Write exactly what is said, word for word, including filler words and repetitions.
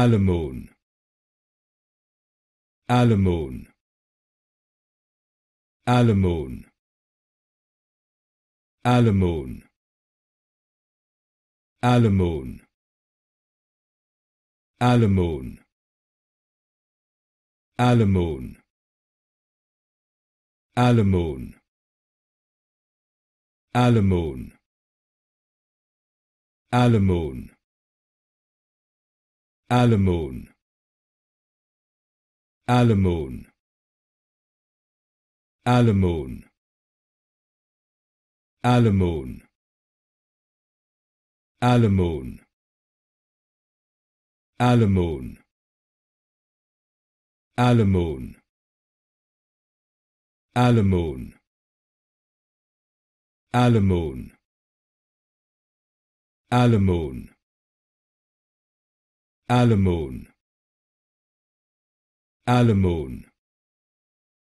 Allomone. Allomone. Allomone. Allomone. Allomone. Allomone. Allomone. Allomone. Allomone. Allomone. Allomone. Allomone. Allomone. Allomone. Allomone. Allomone. Allomone. Allomone. Allomone. Allomone. Allomone. Allomone.